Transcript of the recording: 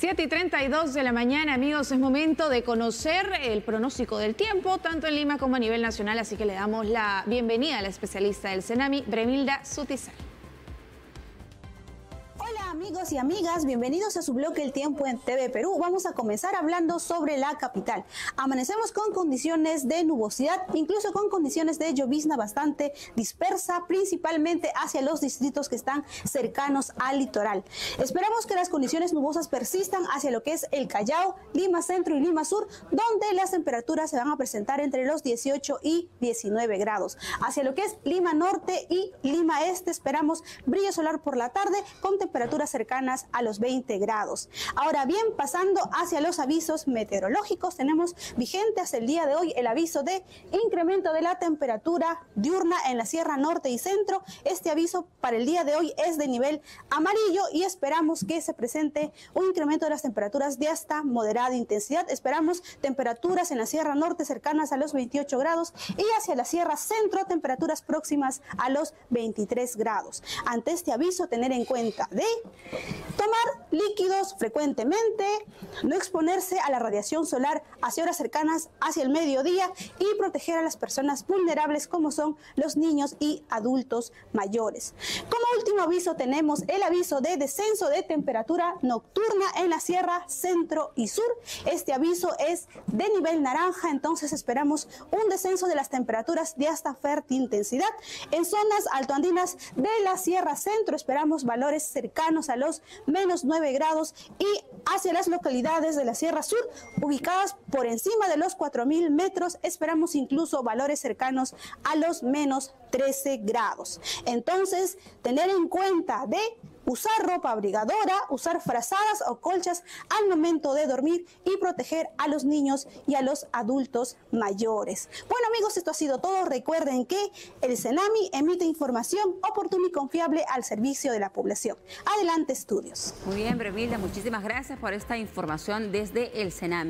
7:32 de la mañana, amigos, es momento de conocer el pronóstico del tiempo, tanto en Lima como a nivel nacional, así que le damos la bienvenida a la especialista del Senamhi, Bremilda Sutizal. Hola amigos y amigas, bienvenidos a su bloque El Tiempo en TV Perú. Vamos a comenzar hablando sobre la capital. Amanecemos con condiciones de nubosidad, incluso con condiciones de llovizna bastante dispersa, principalmente hacia los distritos que están cercanos al litoral. Esperamos que las condiciones nubosas persistan hacia lo que es el Callao, Lima Centro y Lima Sur, donde las temperaturas se van a presentar entre los 18 y 19 grados. Hacia lo que es Lima Norte y Lima Este esperamos brillo solar por la tarde con temperaturas cercanas a los 20 grados. Ahora bien, pasando hacia los avisos meteorológicos, tenemos vigente hasta el día de hoy el aviso de incremento de la temperatura diurna en la Sierra Norte y Centro. Este aviso para el día de hoy es de nivel amarillo y esperamos que se presente un incremento de las temperaturas de hasta moderada intensidad. Esperamos temperaturas en la Sierra Norte cercanas a los 28 grados y hacia la Sierra Centro temperaturas próximas a los 23 grados. Ante este aviso, tener en cuenta de tomar líquidos frecuentemente, no exponerse a la radiación solar hacia horas cercanas hacia el mediodía y proteger a las personas vulnerables como son los niños y adultos mayores. Como último aviso tenemos el aviso de descenso de temperatura nocturna en la Sierra Centro y Sur. Este aviso es de nivel naranja, entonces esperamos un descenso de las temperaturas de hasta fuerte intensidad. En zonas altoandinas de la Sierra Centro esperamos valores cercanos a los menos 9 grados y hacia las localidades de la Sierra Sur, ubicadas por encima de los 4.000 metros, esperamos incluso valores cercanos a los menos 13 grados. Entonces, tener en cuenta de usar ropa abrigadora, usar frazadas o colchas al momento de dormir y proteger a los niños y a los adultos mayores. Bueno amigos, esto ha sido todo. Recuerden que el Senamhi emite información oportuna y confiable al servicio de la población. Adelante estudios. Muy bien, Bremilda, muchísimas gracias por esta información desde el Senamhi.